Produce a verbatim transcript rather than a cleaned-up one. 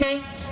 Okay.